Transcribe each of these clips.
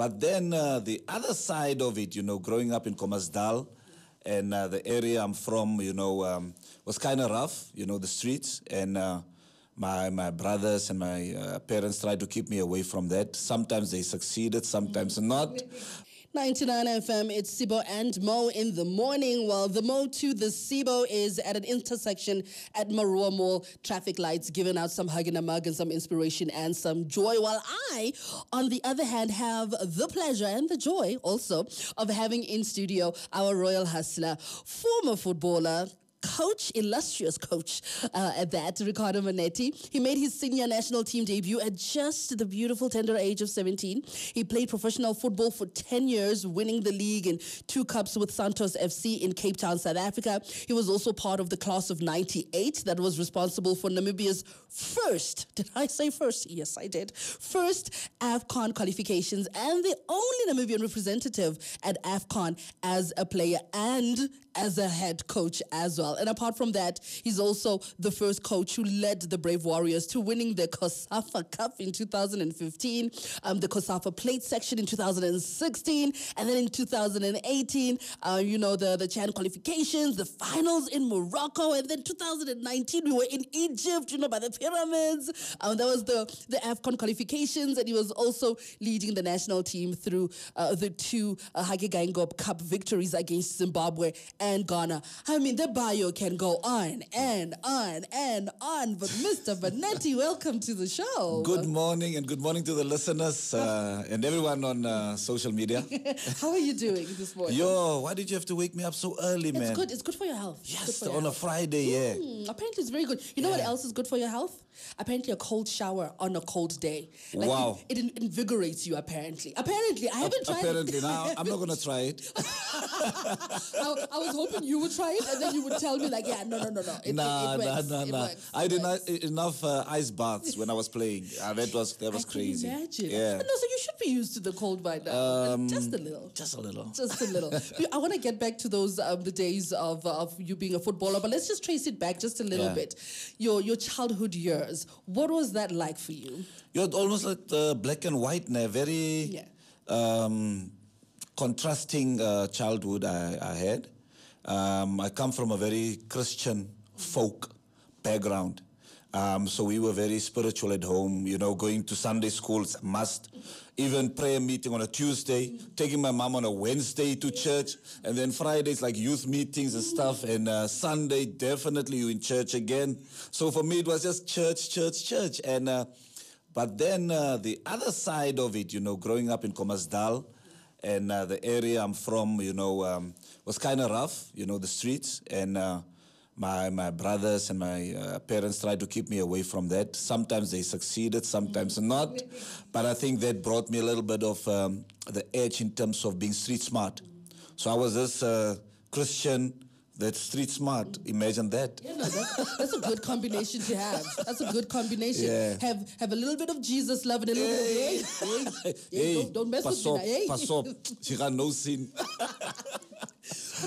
But then the other side of it, you know, growing up in Khomasdal and the area I'm from, you know, was kind of rough, you know, the streets. And my brothers and my parents tried to keep me away from that. Sometimes they succeeded, sometimes not. 99FM, it's Sibo and Mo in the morning. Well, the Mo to the Sibo is at an intersection at Marua Mall. Traffic lights giving out some hug and a mug and some inspiration and some joy. While I, on the other hand, have the pleasure and the joy also of having in studio our Royal Hustler, former footballer, coach, illustrious coach at that, Ricardo Mannetti. He made his senior national team debut at just the beautiful tender age of 17. He played professional football for 10 years, winning the league and 2 cups with Santos FC in Cape Town, South Africa. He was also part of the class of '98 that was responsible for Namibia's first, did I say first? Yes, I did. First AFCON qualifications and the only Namibian representative at AFCON as a player and as a head coach as well. And apart from that, he's also the first coach who led the Brave Warriors to winning the Kosafa Cup in 2015, the Kosafa Plate section in 2016, and then in 2018, you know, the Chan qualifications, the finals in Morocco, and then 2019, we were in Egypt, you know, by the pyramids. That was the AFCON qualifications, and he was also leading the national team through the 2 Hage Gengob Cup victories against Zimbabwe and Ghana. I mean, the bio can go on and on and on, but Mr. Mannetti, welcome to the show. Good morning, and good morning to the listeners and everyone on social media. How are you doing this morning? Yo, why did you have to wake me up so early, man? It's good for your health. Yes, on a Friday, yeah. Apparently it's very good. You know what else is good for your health? Apparently a cold shower on a cold day. Like, wow. It invigorates you, apparently. Apparently, I haven't tried it. Now, I'm not going to try it. I was hoping you would try it and then you would tell me like, yeah, no. It works. I did not enough ice baths when I was playing. That was crazy. Can imagine. Yeah. But no, so you should be used to the cold by now. Just a little. I want to get back to those the days of you being a footballer, but let's just trace it back just a little bit. Your childhood years. What was that like for you? You're almost like black and white now. Very contrasting childhood I had. I come from a very Christian folk background. So we were very spiritual at home, you know, going to Sunday schools, must. Even prayer meeting on a Tuesday, taking my mom on a Wednesday to church, and then Fridays like youth meetings and stuff, and Sunday definitely you in church again. So for me it was just church. And but then the other side of it, you know, growing up in Khomasdal and the area I'm from, you know, was kind of rough, you know, the streets. And my brothers and my parents tried to keep me away from that. Sometimes they succeeded, sometimes not. But I think that brought me a little bit of the edge in terms of being street smart. So I was this Christian that's street smart. Imagine that. Yeah, no, that's a good combination to have. That's a good combination. Yeah. Have a little bit of Jesus love and a little bit of don't mess with me. Pass up. She got no sin.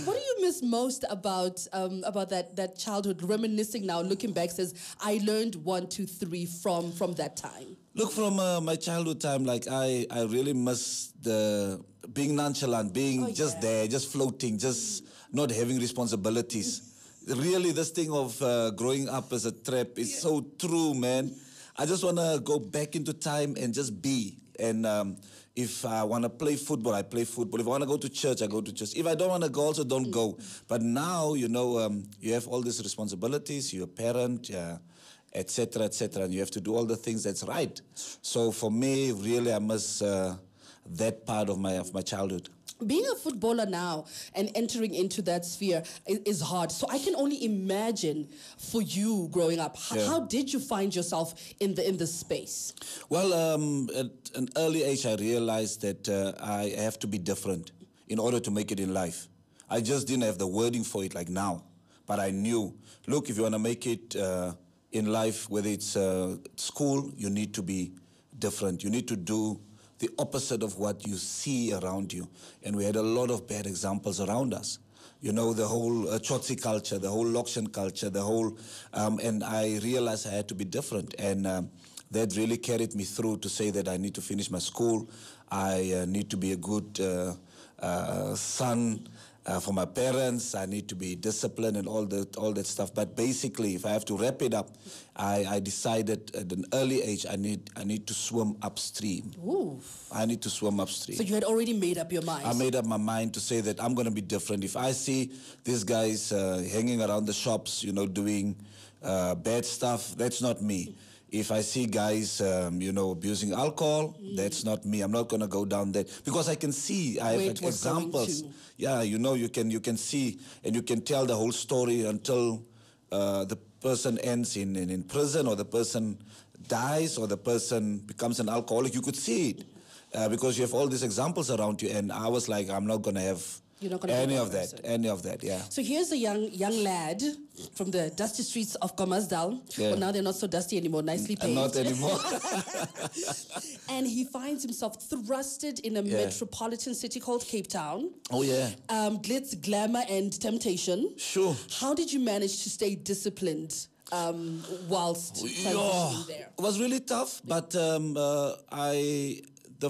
What do you miss most about that childhood? Reminiscing now, looking back, says I learned 1, 2, 3 from that time. Look, from my childhood time, like I really miss the being nonchalant, being just there, just floating, just not having responsibilities. Really, this thing of growing up as a trap is so true, man. I just want to go back into time and just be. And if I want to play football, I play football. If I want to go to church, I go to church. If I don't want to go, also don't go. But now, you know, you have all these responsibilities. You're a parent, etc., and you have to do all the things that's right. So for me, really, I miss that part of my childhood. Being a footballer now and entering into that sphere is hard. So I can only imagine for you growing up, how did you find yourself in the space? Well, at an early age, I realized that I have to be different in order to make it in life. I just didn't have the wording for it like now. But I knew, look, if you want to make it in life, whether it's school, you need to be different. You need to do the opposite of what you see around you. And we had a lot of bad examples around us. You know, the whole Chotsi culture, the whole Lokshan culture, the whole... and I realized I had to be different. And that really carried me through to say that I need to finish my school. I need to be a good son for my parents. I need to be disciplined and all that stuff. But basically, if I have to wrap it up, I decided at an early age I need to swim upstream. Oof. I need to swim upstream. So you had already made up your mind. I made up my mind to say that I'm going to be different. If I see these guys hanging around the shops, you know, doing bad stuff, that's not me. If I see guys, you know, abusing alcohol, that's not me. I'm not going to go down that because I can see. I have examples. Yeah, you know, you can see and you can tell the whole story until the person ends in prison or the person dies or the person becomes an alcoholic. You could see it because you have all these examples around you. And I was like, I'm not going to have any of that. Any of that, yeah. So here's a young lad from the dusty streets of Khomasdal. Yeah. Well, now they're not so dusty anymore. Nicely paved. Not anymore. And he finds himself thrusted in a metropolitan city called Cape Town. Oh, yeah. Glitz, glamour, and temptation. Sure. How did you manage to stay disciplined whilst there? It was really tough, but the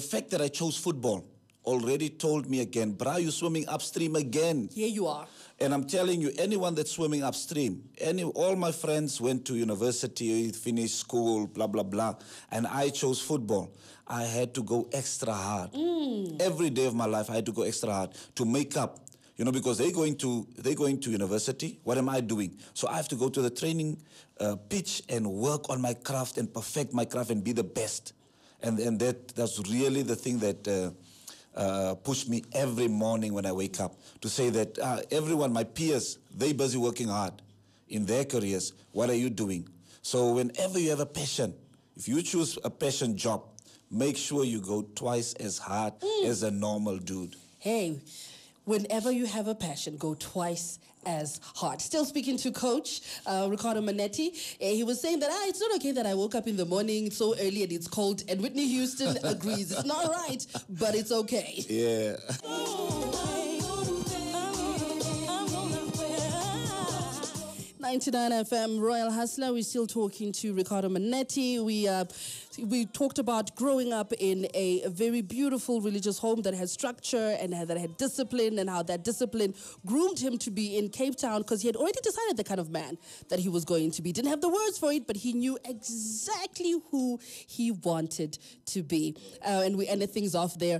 fact that I chose football already told me again, Bra, you're swimming upstream again. Here you are. And I'm telling you, anyone that's swimming upstream, all my friends went to university, finished school, blah, blah, blah, and I chose football. I had to go extra hard. Every day of my life, I had to go extra hard to make up, you know, because they're going to university. What am I doing? So I have to go to the training pitch and work on my craft and perfect my craft and be the best. And that's really the thing that... push me every morning when I wake up to say that everyone, my peers, they busy working hard in their careers. What are you doing? So whenever you have a passion, if you choose a passion job, make sure you go twice as hard as a normal dude. Hey, whenever you have a passion, go twice as hard. Still speaking to Coach Ricardo Mannetti, he was saying that it's not okay that I woke up in the morning so early and it's cold, and Whitney Houston agrees. It's not right, but it's okay. Yeah. Oh. 99FM, Royal Hustler. We're still talking to Ricardo Mannetti. We talked about growing up in a very beautiful religious home that had structure and that had discipline, and how that discipline groomed him to be in Cape Town, because he had already decided the kind of man that he was going to be. Didn't have the words for it, but he knew exactly who he wanted to be. And we ended things off there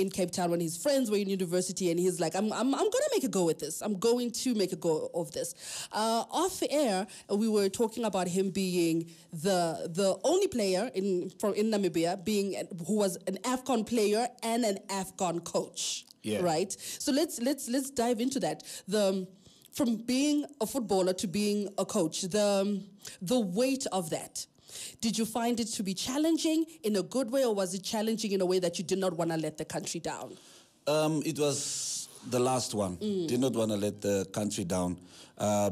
in Cape Town when his friends were in university, and he's like, I'm going to make a go at this. I'm going to make a go of this. Off air, we were talking about him being the only player in Namibia who was an AFCON player and an AFCON coach. Yeah. Right. So let's dive into that. From being a footballer to being a coach, the weight of that. Did you find it to be challenging in a good way, or was it challenging in a way that you did not want to let the country down? It was the last one. Did not want to let the country down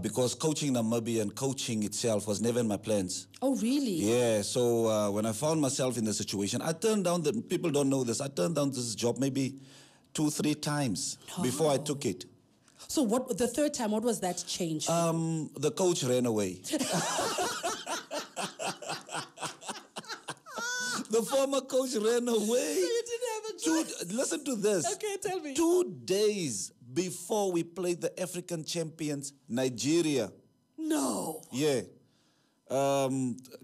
because coaching Namibia and coaching itself was never in my plans. Oh, really? Yeah, so when I found myself in the situation, I turned down people don't know this, I turned down this job maybe 2-3 times before I took it. So the third time, what was that change? The coach ran away. The former coach ran away. Listen to this. Okay, tell me. 2 days before we played the African champions, Nigeria. No. Yeah.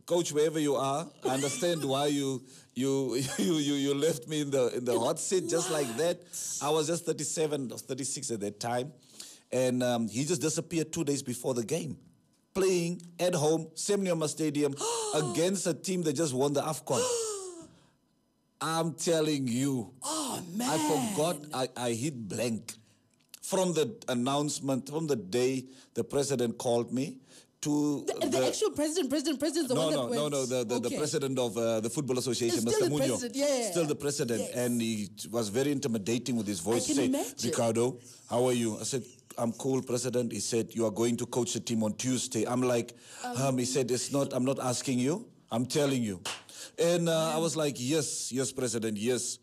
Coach, wherever you are, I understand why you left me in the hot seat just like that. I was just 37 or 36 at that time, and he just disappeared 2 days before the game, playing at home, Semenyo Stadium, against a team that just won the AFCON. I'm telling you, man. I forgot, I hit blank. From the announcement, from the day the president called me to... The actual president's the one that went... The president of the Football Association, Mr. Munyo. Still the president, yes. And he was very intimidating with his voice. He said, Ricardo, how are you? I said, I'm cool, president. He said, you are going to coach the team on Tuesday. I'm like, he said, I'm not asking you, I'm telling you. And I was like, yes, President, yes.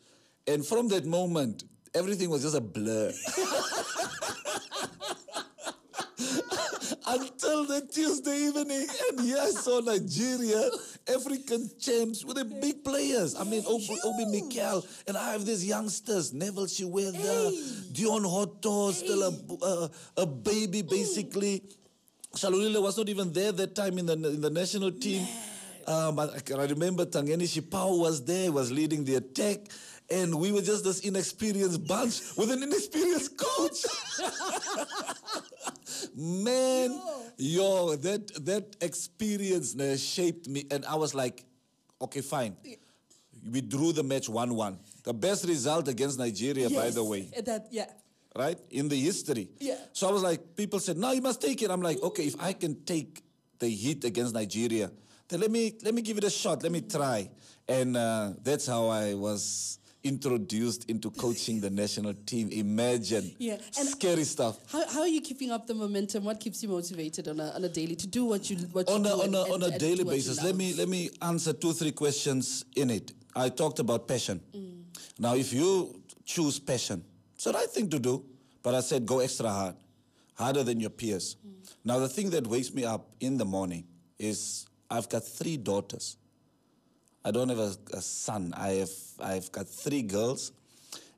And from that moment, everything was just a blur. Until the Tuesday evening, and I saw Nigeria African champs with the big players. I mean, Obi Mikel, and I have these youngsters, Neville Shiweza, Dion Hotto, still a baby basically. Shalurila was not even there that time in the national team. I remember Tangeni Shipao was there, was leading the attack, and we were just this inexperienced bunch with an inexperienced coach. Man, yo, that experience shaped me, and I was like, okay, fine. We drew the match 1-1. The best result against Nigeria, by the way. Right? In the history. So I was like, people said, no, you must take it. I'm like, okay, if I can take the hit against Nigeria, then let me give it a shot. Let me try. And that's how I was introduced into coaching the national team. Imagine. And scary stuff. How are you keeping up the momentum? What keeps you motivated on a daily to do what you do on a daily basis? Let me answer 2-3 questions in it. I talked about passion. Now, if you choose passion, it's the right thing to do, but I said go extra hard, harder than your peers. Now, the thing that wakes me up in the morning is I've got 3 daughters. I don't have a son. I've got 3 girls.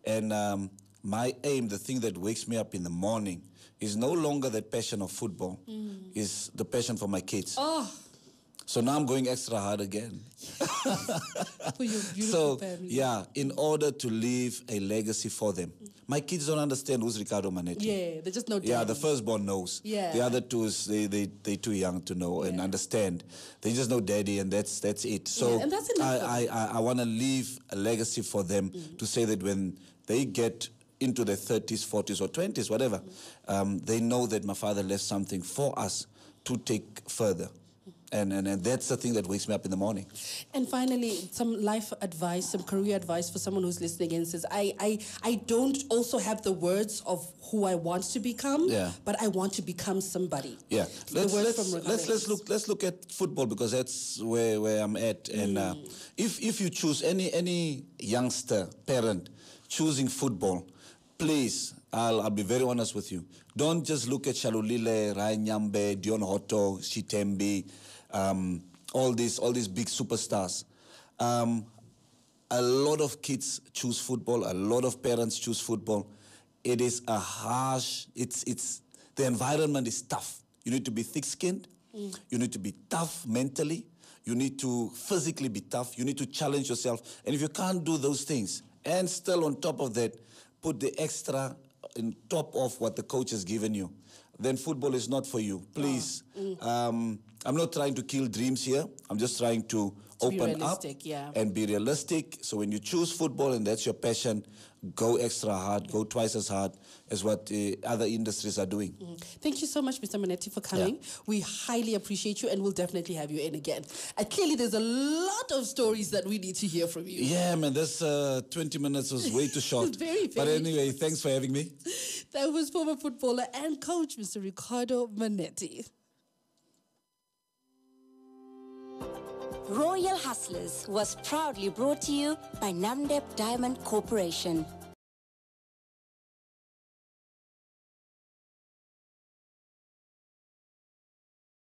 And my aim, the thing that wakes me up in the morning, is no longer the passion of football. It's the passion for my kids. So now I'm going extra hard again. For your beautiful family. Yeah, in order to leave a legacy for them. My kids don't understand who's Ricardo Mannetti. They just know. The firstborn knows. The other two is they're too young to know and understand. They just know daddy, and that's it. So and that's I want to leave a legacy for them to say that when they get into their 30s, 40s, or 20s, whatever, they know that my father left something for us to take further. And that's the thing that wakes me up in the morning. And finally, some life advice, some career advice for someone who's listening and says, I don't also have the words of who I want to become, but I want to become somebody. Let's look at football, because that's where I'm at. And if you choose any youngster parent choosing football, please, I'll be very honest with you. Don't just look at Shalulile, Rai Nyambe, Dion Hotto, Shitembi, all these big superstars. A lot of kids choose football. A lot of parents choose football. It is a harsh. It's the environment is tough. You need to be thick-skinned. You need to be tough mentally. You need to physically be tough. You need to challenge yourself. And if you can't do those things, and still on top of that, put the extra in top of what the coach has given you, then football is not for you. Please. I'm not trying to kill dreams here. I'm just trying to open up and be realistic. So when you choose football and that's your passion, go extra hard, go twice as hard as what other industries are doing. Thank you so much, Mr. Mannetti, for coming. We highly appreciate you, and we'll definitely have you in again. Clearly, there's a lot of stories that we need to hear from you. Yeah, man, this 20 minutes was way too short. But anyway, thanks for having me. That was former footballer and coach, Mr. Ricardo Mannetti. Royal Hustlers was proudly brought to you by Namdeb Diamond Corporation.